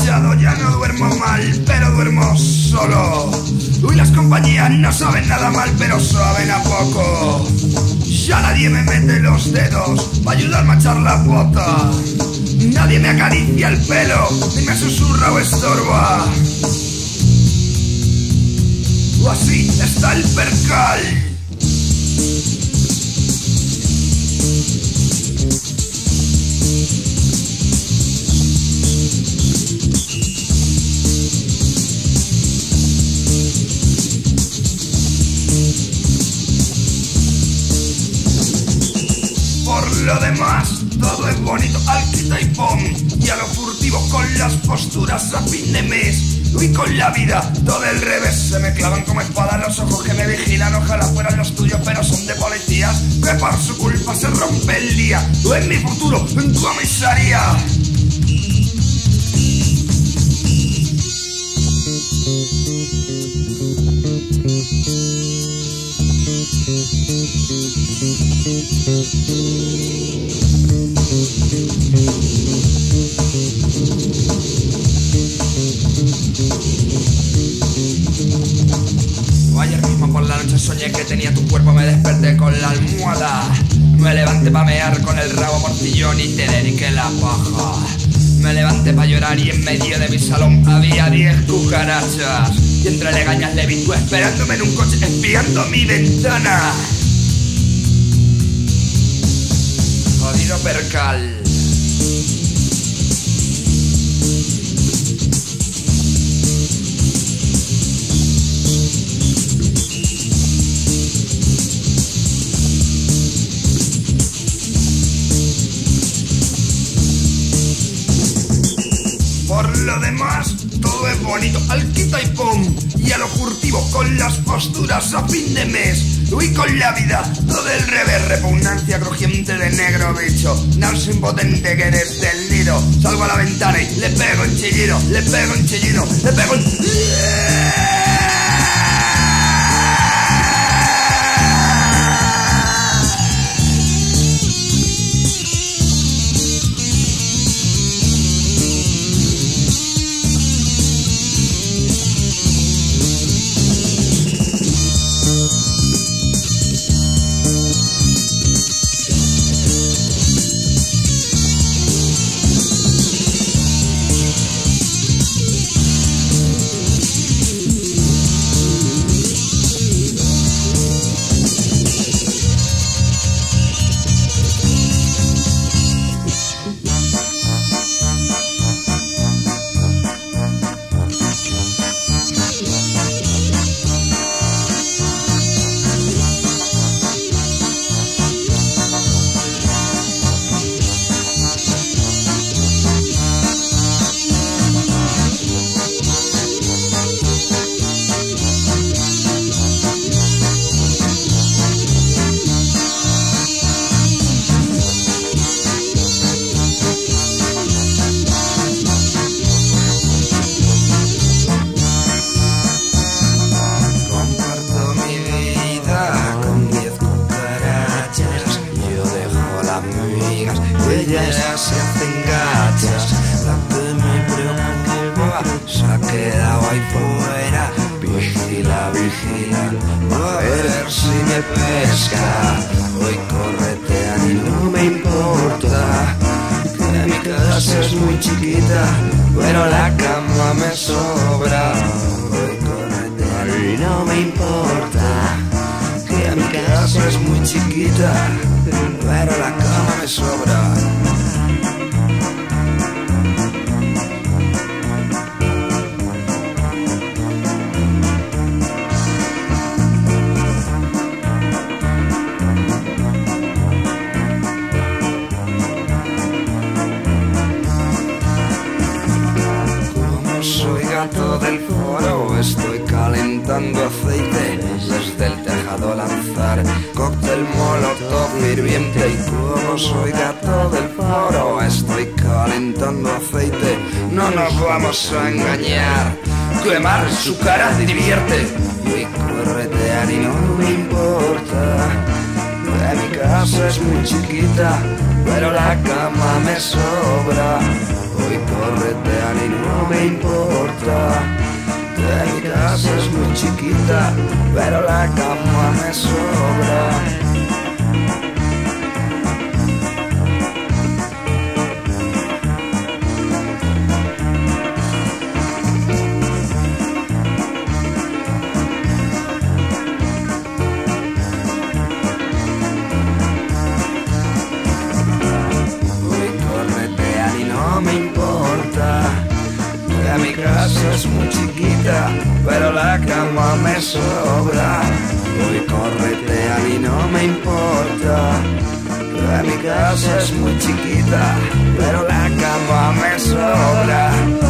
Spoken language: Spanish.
echado, ya no duermo mal, pero duermo solo. Uy, las compañías no saben nada mal, pero saben a poco. Ya nadie me mete los dedos para ayudarme a echar la bota. Nadie me acaricia el pelo, ni me susurra o estorba. O así está el percal. Por lo demás, todo es bonito, al quita y pon, y a lo furtivo con las posturas a fin de mes. Y con la vida todo el revés, se me clavan como espada los ojos que me vigilan. Ojalá fueran los tuyos, pero son de policías que por su culpa se rompe el día. Tú en mi futuro, en comisaría. Ayer mismo por la noche soñé que tenía tu cuerpo, me desperté con la almohada. Me levanté pa' mear con el rabo morcillón y te dediqué la paja. Me levanté pa' llorar y en medio de mi salón había 10 cucarachas. Y entre legañas le vi tú esperándome en un coche, espiando mi ventana. Jodido percal. Por lo demás, todo es bonito, al quita y pon, y a lo furtivo con las posturas a fin de mes. Y con la vida, todo el revés, repugnancia crujiente de negro bicho, náusea impotente que eres del nido. Salgo a la ventana y le pego un chillido, le pego un chillido, le pego un... Ellas se hacen gachas, la que me preocupa se ha quedado ahí fuera. Vigilan, a ver si me pesca. Hoy corretean y no me importa, que mi casa es muy chiquita, pero la cama me sobra. Hoy corretean y no me importa, que mi casa es muy chiquita, pero la cama me sobra. Como soy gato del foro, estoy calentando aceite desde el tejado a lanzar cóctel molotov hirviente. Y como soy gato del foro, estoy calentando aceite. No nos vamos a engañar, quemar su cara te divierte. Y corretear y no me importa, mi casa es muy chiquita, pero la cama me sobra. Hoy corretear y no me casa es muy chiquita, pero la cama me sobra. Voy, córrete, a mí no me importa. Que mi casa es muy chiquita, pero la cama me sobra.